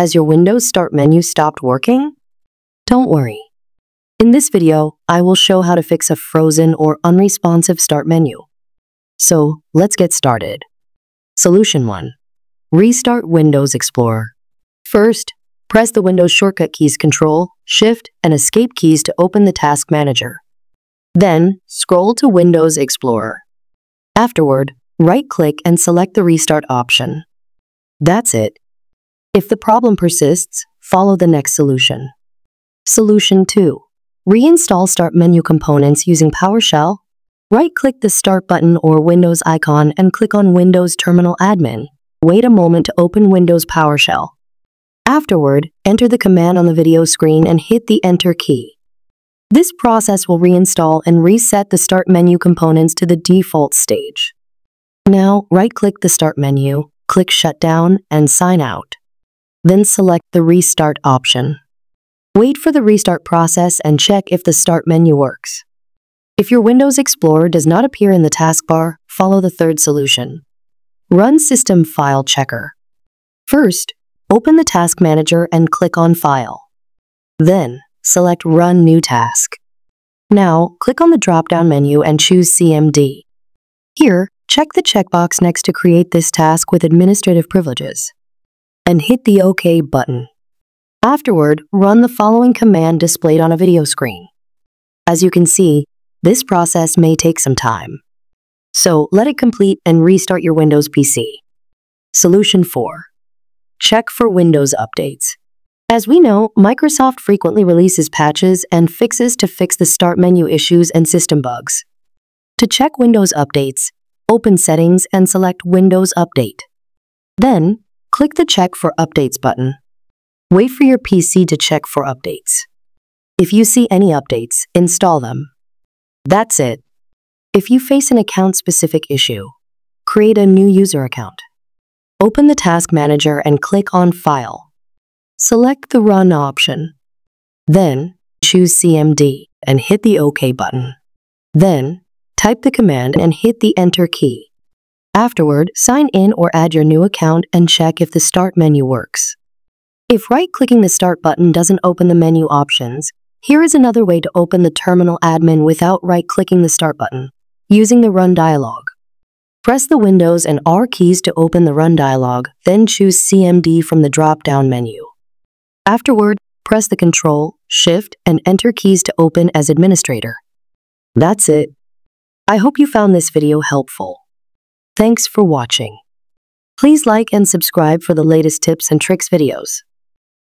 Has your Windows Start menu stopped working? Don't worry. In this video, I will show how to fix a frozen or unresponsive Start menu. So, let's get started. Solution 1. Restart Windows Explorer. First, press the Windows shortcut keys Ctrl, Shift, and Escape keys to open the Task Manager. Then, scroll to Windows Explorer. Afterward, right-click and select the Restart option. That's it. If the problem persists, follow the next solution. Solution 2. Reinstall Start menu components using PowerShell. Right-click the Start button or Windows icon and click on Windows Terminal Admin. Wait a moment to open Windows PowerShell. Afterward, enter the command on the video screen and hit the Enter key. This process will reinstall and reset the Start menu components to the default stage. Now, right-click the Start menu, click Shut Down and Sign Out. Then select the Restart option. Wait for the restart process and check if the Start menu works. If your Windows Explorer does not appear in the taskbar, follow the third solution. Run System File Checker. First, open the Task Manager and click on File. Then, select Run New Task. Now, click on the drop-down menu and choose CMD. Here, check the checkbox next to Create this task with administrative privileges, and hit the OK button. Afterward, run the following command displayed on a video screen. As you can see, this process may take some time. So, let it complete and restart your Windows PC. Solution 4. Check for Windows updates. As we know, Microsoft frequently releases patches and fixes to fix the Start menu issues and system bugs. To check Windows updates, open Settings and select Windows Update. Then, click the Check for Updates button. Wait for your PC to check for updates. If you see any updates, install them. That's it. If you face an account-specific issue, create a new user account. Open the Task Manager and click on File. Select the Run option. Then, choose CMD and hit the OK button. Then, type the command and hit the Enter key. Afterward, sign in or add your new account and check if the Start menu works. If right-clicking the Start button doesn't open the menu options, here is another way to open the Terminal Admin without right-clicking the Start button, using the Run dialog. Press the Windows and R keys to open the Run dialog, then choose CMD from the drop-down menu. Afterward, press the Ctrl, Shift, and Enter keys to open as administrator. That's it. I hope you found this video helpful. Thanks for watching. Please like and subscribe for the latest tips and tricks videos.